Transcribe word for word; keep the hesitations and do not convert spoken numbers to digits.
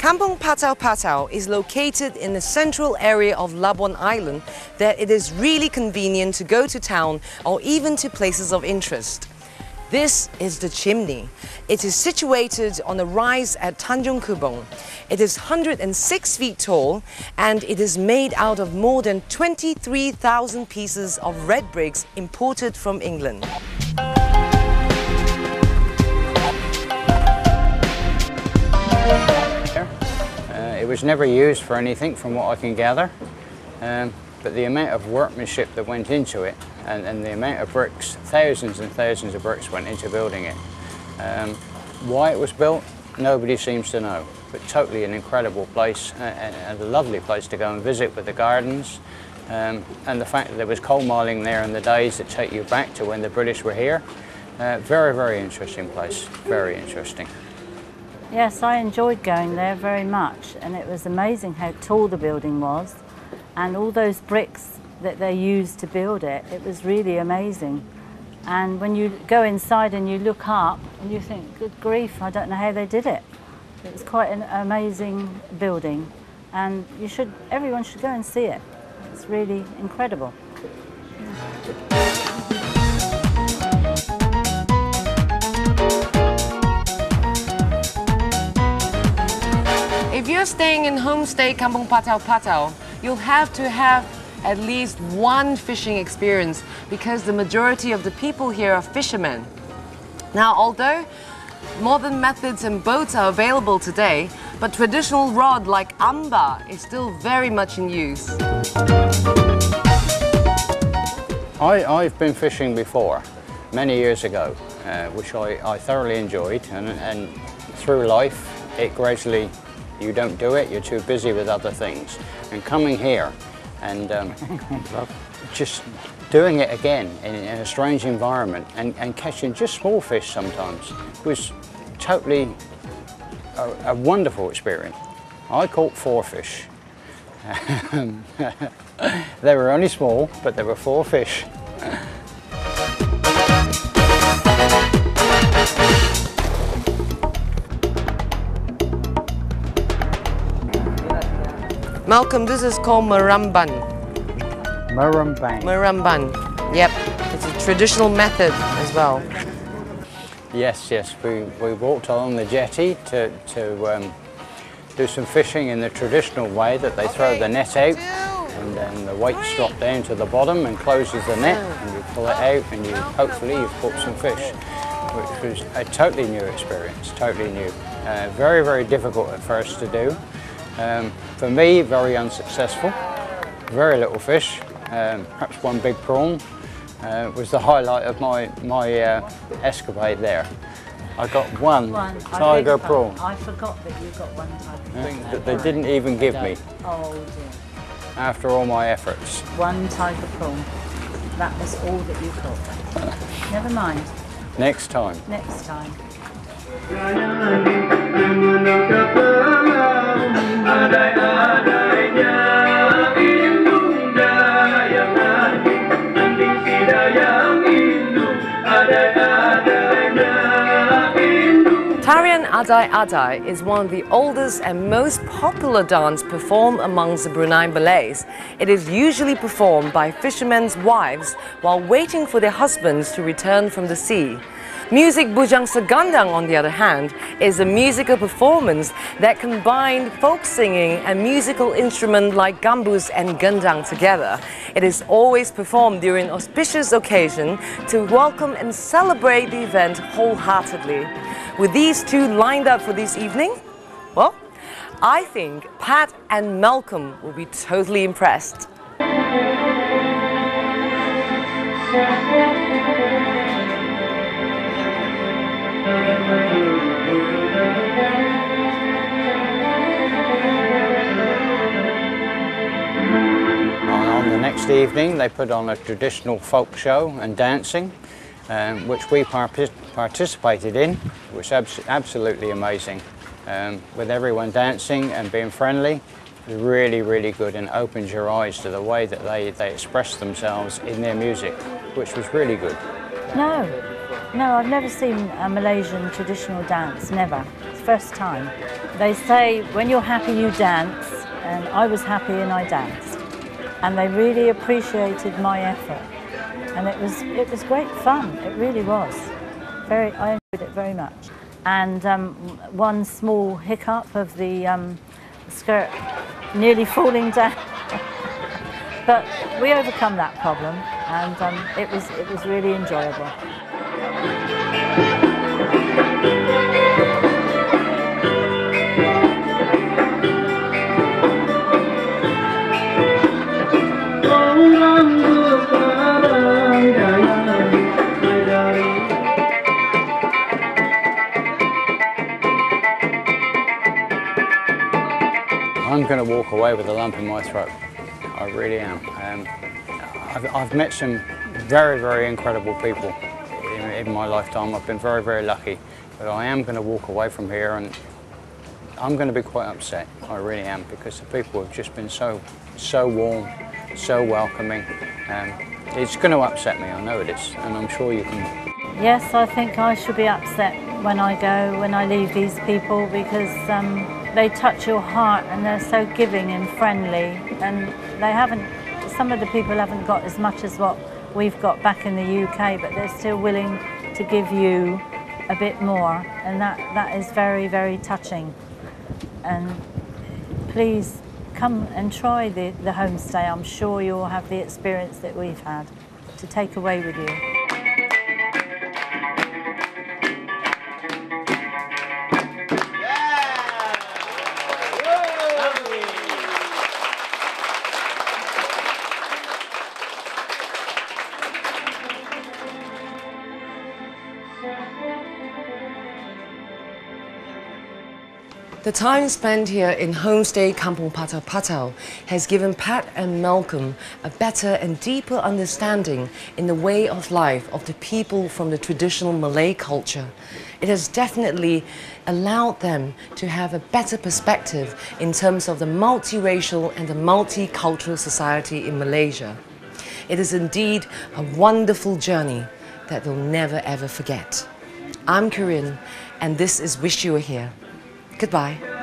Kampung Patau-Patau is located in the central area of Labuan Island that it is really convenient to go to town or even to places of interest. This is the chimney. It is situated on a rise at Tanjung Kubong. It is one hundred six feet tall and it is made out of more than twenty-three thousand pieces of red bricks imported from England. It was never used for anything from what I can gather, um, but the amount of workmanship that went into it and, and the amount of bricks, thousands and thousands of bricks went into building it. Um, why it was built, nobody seems to know, but totally an incredible place and, and a lovely place to go and visit with the gardens um, and the fact that there was coal mining there in the days that take you back to when the British were here. Uh, very, very interesting place, very interesting. Yes, I enjoyed going there very much, and it was amazing how tall the building was and all those bricks that they used to build it. It was really amazing. And when you go inside and you look up and you think, good grief, I don't know how they did it. It was quite an amazing building, and you should, everyone should go and see it. It's really incredible. If you're staying in homestay Kampung Patau-Patau, you'll have to have at least one fishing experience because the majority of the people here are fishermen. Now, although modern methods and boats are available today, but traditional rod like Amba is still very much in use. I, I've been fishing before, many years ago, uh, which I, I thoroughly enjoyed, and, and through life it gradually you don't do it, you're too busy with other things. And coming here and um, just doing it again in, in a strange environment and, and catching just small fish sometimes was totally a, a wonderful experience. I caught four fish. They were only small, but there were four fish. Malcolm, this is called Marambang. Marambang. Marambang. Yep, it's a traditional method as well. Yes, yes, we, we walked along the jetty to, to um, do some fishing in the traditional way that they okay, throw the net out two, and then the weights three. drop down to the bottom and closes the net and you pull it out and you hopefully you've caught some fish, which was a totally new experience, totally new. Uh, very, very difficult at first to do. Um, for me, very unsuccessful, very little fish, um, perhaps one big prawn uh, was the highlight of my, my uh, escapade there. I got one, one. tiger I prawn. I forgot that you got one tiger yeah, prawn. That they didn't even give me, oh dear, after all my efforts. One tiger prawn, that was all that you caught. Never mind. Next time. Next time. Adai-adainya indung daya kasih, nanting sidayang indung, adai-adainya indung. Tarian Adai Adai is one of the oldest and most popular dance performed amongst the Bruneian Malays. It is usually performed by fishermen's wives while waiting for their husbands to return from the sea. Music Bujang Se Gendang, on the other hand, is a musical performance that combined folk singing and musical instrument like Gambus and Gendang together. It is always performed during auspicious occasion to welcome and celebrate the event wholeheartedly. With these two lined up for this evening, well, I think Pat and Malcolm will be totally impressed. On the next evening they put on a traditional folk show and dancing um, which we par participated in. It was abs absolutely amazing um, with everyone dancing and being friendly really, really good and opens your eyes to the way that they, they express themselves in their music, which was really good. No, no, I've never seen a Malaysian traditional dance, never. It's the first time. They say, when you're happy, you dance, and I was happy and I danced. And they really appreciated my effort. And it was, it was great fun, it really was. Very, I enjoyed it very much. And um, one small hiccup of the um, skirt nearly falling down. But we overcome that problem, and um, it was it was really enjoyable. I'm going to walk away with a lump in my throat. I really am. Um, I've, I've met some very, very incredible people in, in my lifetime. I've been very, very lucky. But I am going to walk away from here and I'm going to be quite upset. I really am, because the people have just been so, so warm, so welcoming. Um, it's going to upset me, I know it is, and I'm sure you can. Yes, I think I should be upset when I go, when I leave these people, because um, they touch your heart and they're so giving and friendly, and they haven't, some of the people haven't got as much as what we've got back in the U K, but they're still willing to give you a bit more, and that, that is very, very touching. And please come and try the, the homestay. I'm sure you'll have the experience that we've had to take away with you. The time spent here in homestay Kampung Patau-Patau has given Pat and Malcolm a better and deeper understanding in the way of life of the people from the traditional Malay culture. It has definitely allowed them to have a better perspective in terms of the multiracial and the multicultural society in Malaysia. It is indeed a wonderful journey that they'll never ever forget. I'm Corinne, and this is Wish You Were Here. Goodbye.